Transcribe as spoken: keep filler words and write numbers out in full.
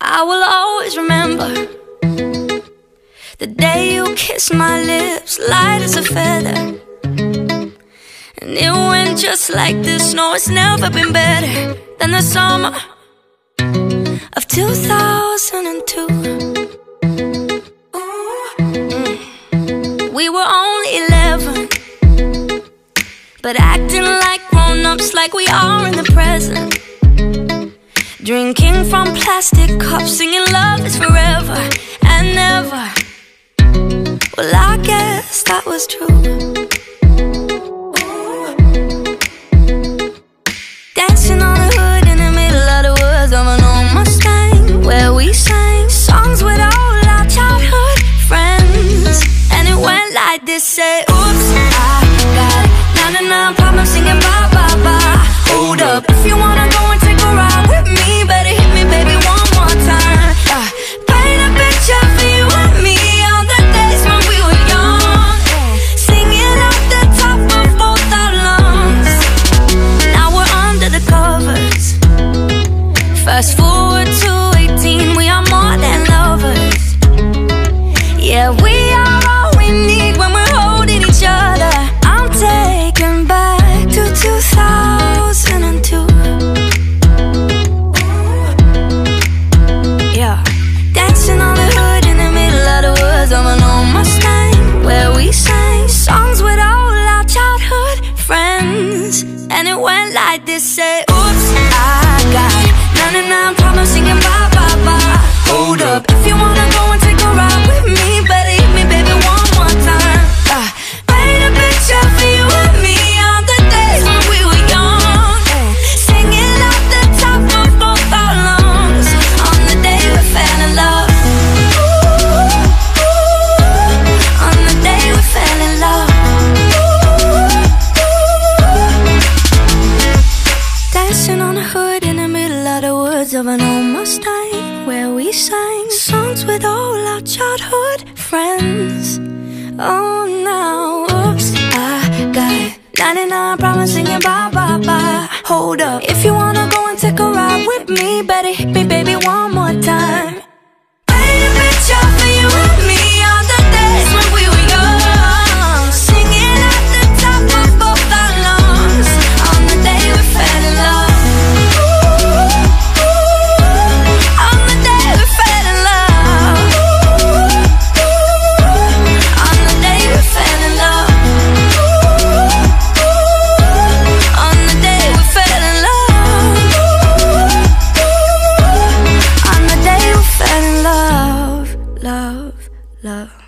I will always remember the day you kissed my lips, light as a feather. And it went just like this. No, it's never been better than the summer of two thousand two. Mm. We were only eleven, but acting like grown-ups, like we are in the present. Drinking from plastic cups, singing love is forever and never. Well, I guess that was true. Dancing on the hood in the middle of the woods of an old Mustang, where we sang songs with all our childhood friends. And it went like this, say, oops, I got ninety-nine problems, singing bye-bye-bye. Hold up, if you wanna go and take a ride with me, better hit me, baby, one more time. uh, Paint a picture for you and me on the days when we were young, singing at the top of both our lungs. Now we're under the covers. Fast forward to eighteen, we are more than lovers. Yeah, we are all we need when we're holding each other. I'm taken back to two thousand two. And it went like this, say, oops, I got ninety-nine problems, singing bye-bye-bye. Hold up, if you wanna go and take a ride with me, better hit me, baby, one more time. uh, Paint a picture for you and me on the days when we were young, singing at the top of both our lungs, on the day we fell in love. Ooh, ooh, on the day we fell in love. Of an old Mustang, where we sang songs with all our childhood friends. Oh, now, oops, I got ninety-nine problems, singing bye-bye-bye. Hold up, if you wanna go and take a ride with me, better hit me, baby, one more time. Paint a picture for you and me on the days when we were young, singing at the top of both our lungs, on the day we fell in love. Love.